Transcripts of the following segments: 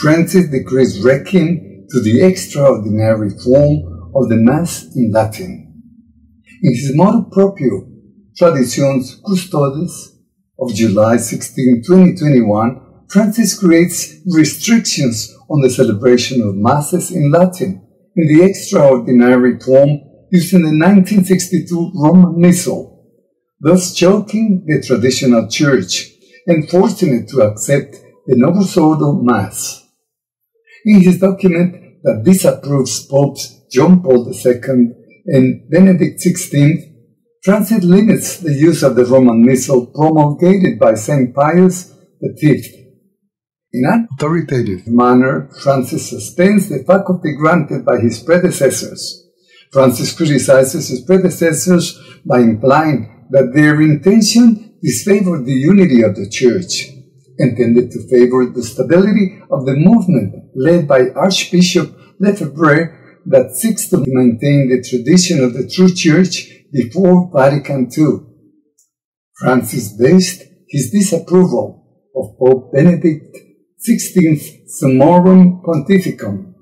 Francis decrees Requiem to the extraordinary form of the Mass in Latin. In his motu proprio, Traditionis Custodes, of July 16, 2021, Francis creates restrictions on the celebration of Masses in Latin in the extraordinary form used in the 1962 Roman Missal, thus choking the traditional Church and forcing it to accept the Novus Ordo Mass. In his document that disapproves Popes John Paul II and Benedict XVI, Francis limits the use of the Roman Missal promulgated by Saint Pius V. In an authoritative manner, Francis sustains the faculty granted by his predecessors. Francis criticizes his predecessors by implying that their intention disfavored the unity of the Church and tended to favor the stability of the movement led by Archbishop Lefebvre that seeks to maintain the tradition of the true Church before Vatican II. Francis based his disapproval of Pope Benedict XVI's Summorum Pontificum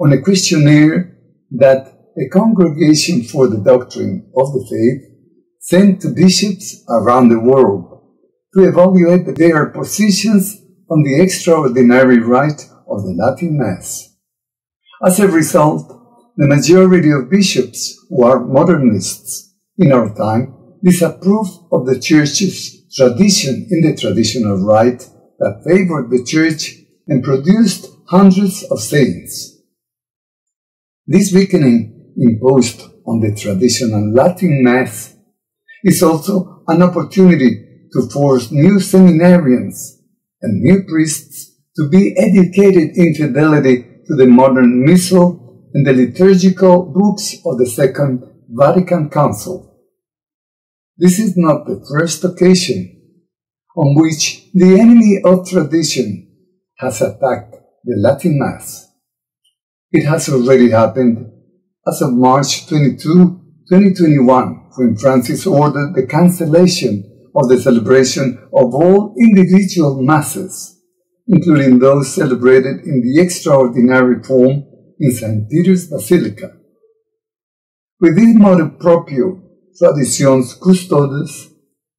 on a questionnaire that the Congregation for the Doctrine of the Faith sent to bishops around the world to evaluate their positions on the extraordinary rite of the Latin Mass. As a result, the majority of bishops who are modernists in our time disapprove of the Church's tradition in the traditional rite that favored the Church and produced hundreds of saints. This weakening imposed on the traditional Latin Mass is also an opportunity to force new seminarians and new priests to be educated in fidelity to the modern Missal and the liturgical books of the Second Vatican Council. This is not the first occasion on which the enemy of tradition has attacked the Latin Mass. It has already happened as of March 22, 2021, when Francis ordered the cancellation of the celebration of all individual Masses, including those celebrated in the extraordinary form in Saint Peter's Basilica. With this motu proprio, Traditionis Custodes,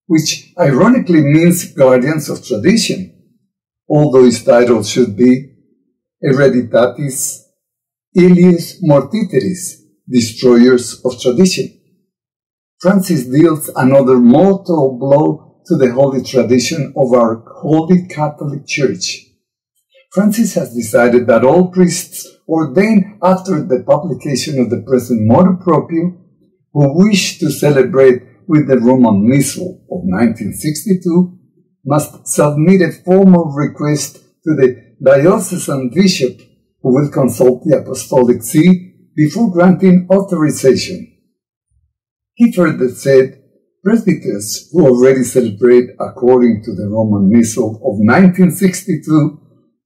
which ironically means guardians of tradition, although its title should be Hereditatis Ilius Mortiteris, Destroyers of Tradition, Francis deals another mortal blow to the holy tradition of our Holy Catholic Church. Francis has decided that all priests ordained after the publication of the present motu proprio, who wish to celebrate with the Roman Missal of 1962, must submit a formal request to the diocesan bishop, who will consult the Apostolic See before granting authorization. He further said, presbyters who already celebrate according to the Roman Missal of 1962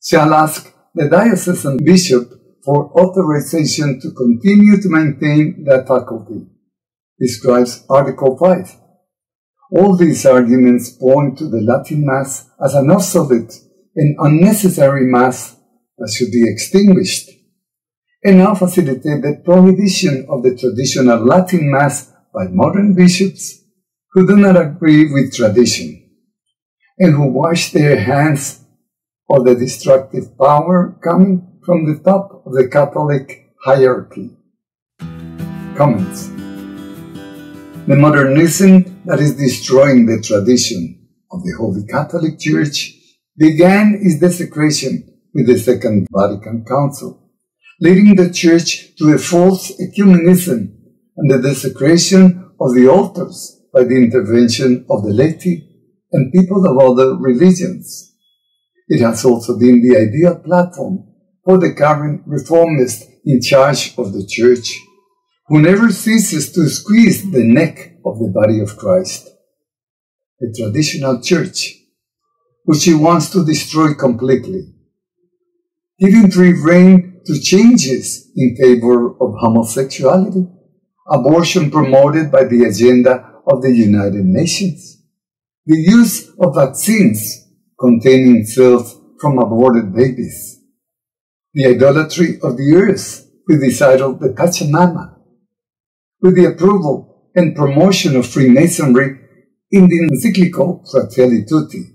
shall ask the diocesan bishop for authorization to continue to maintain that faculty, describes Article 5. All these arguments point to the Latin Mass as an obsolete and unnecessary Mass that should be extinguished, and now facilitate the prohibition of the traditional Latin Mass by modern bishops who do not agree with tradition, and who wash their hands of the destructive power coming from the top of the Catholic hierarchy. Comments. The modernism that is destroying the tradition of the Holy Catholic Church began its desecration with the Second Vatican Council, leading the Church to a false ecumenism and the desecration of the altars by the intervention of the laity and people of other religions. It has also been the ideal platform for the current reformist in charge of the Church, who never ceases to squeeze the neck of the body of Christ, the traditional Church, which he wants to destroy completely, giving free rein to changes in favor of homosexuality, abortion promoted by the agenda of the United Nations, the use of vaccines containing cells from aborted babies, the idolatry of the earth with its idol, the Pachamama, with the approval and promotion of Freemasonry in the encyclical Fratelli Tutti,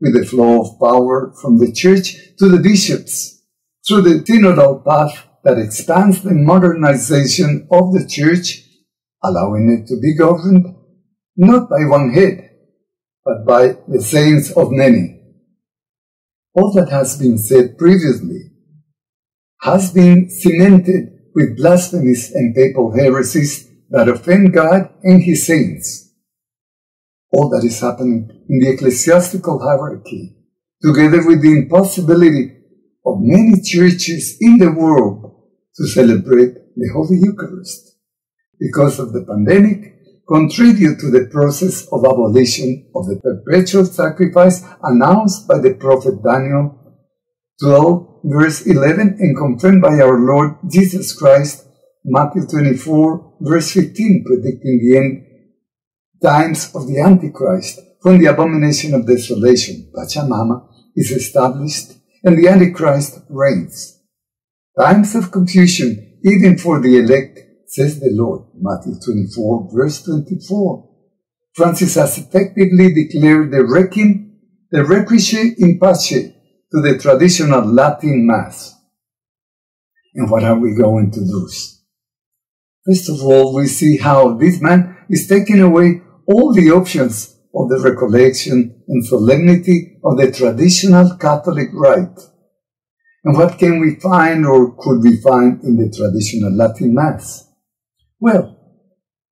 with the flow of power from the Church to the bishops, through the Synodal Path that expands the modernization of the Church, allowing it to be governed not by one head, but by the saints of many. All that has been said previously has been cemented with blasphemies and papal heresies that offend God and His saints. All that is happening in the ecclesiastical hierarchy, together with the impossibility of many churches in the world to celebrate the Holy Eucharist because of the pandemic, contribute to the process of abolition of the perpetual sacrifice announced by the prophet Daniel 12, verse 11, and confirmed by our Lord Jesus Christ, Matthew 24, verse 15, predicting the end times of the Antichrist, when the abomination of desolation, Pachamama, is established and the Antichrist reigns. Times of confusion, even for the elect, says the Lord, Matthew 24, verse 24. Francis has effectively declared the Requiem, the Requiesce in Pace, to the traditional Latin Mass. And what are we going to lose? First of all, we see how this man is taking away all the options of the recollection and solemnity of the traditional Catholic rite. And what can we find or could we find in the traditional Latin Mass? Well,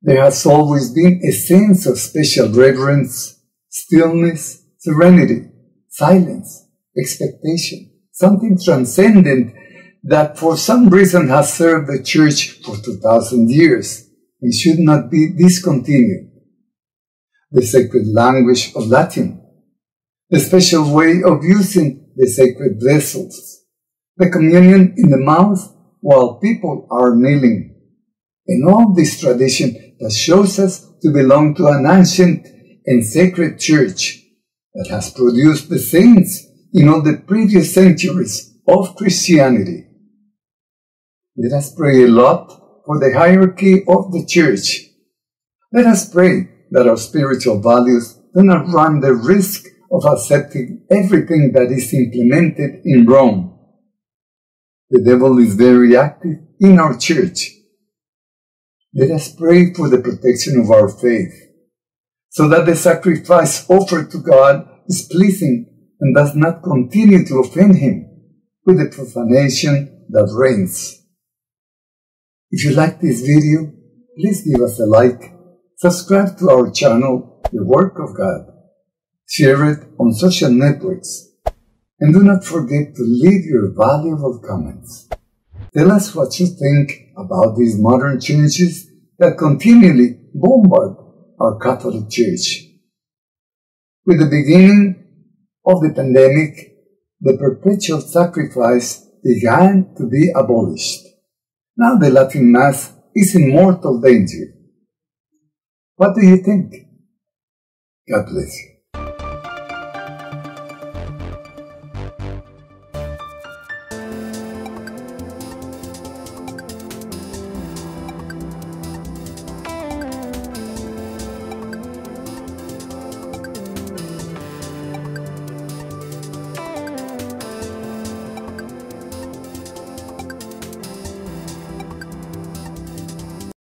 there has always been a sense of special reverence, stillness, serenity, silence, expectation, something transcendent that for some reason has served the Church for 2,000 years and should not be discontinued. The sacred language of Latin, the special way of using the sacred vessels, the communion in the mouth while people are kneeling, and all this tradition that shows us to belong to an ancient and sacred Church that has produced the saints in all the previous centuries of Christianity. Let us pray a lot for the hierarchy of the Church. Let us pray that our spiritual values do not run the risk of accepting everything that is implemented in Rome. The devil is very active in our Church. Let us pray for the protection of our faith, so that the sacrifice offered to God is pleasing and does not continue to offend Him with the profanation that reigns. If you like this video, please give us a like, subscribe to our channel, The Work of God, share it on social networks, and do not forget to leave your valuable comments. Tell us what you think about these modern changes that continually bombard our Catholic Church. With the beginning of the pandemic, the perpetual sacrifice began to be abolished. Now the Latin Mass is in mortal danger. What do you think? God bless you.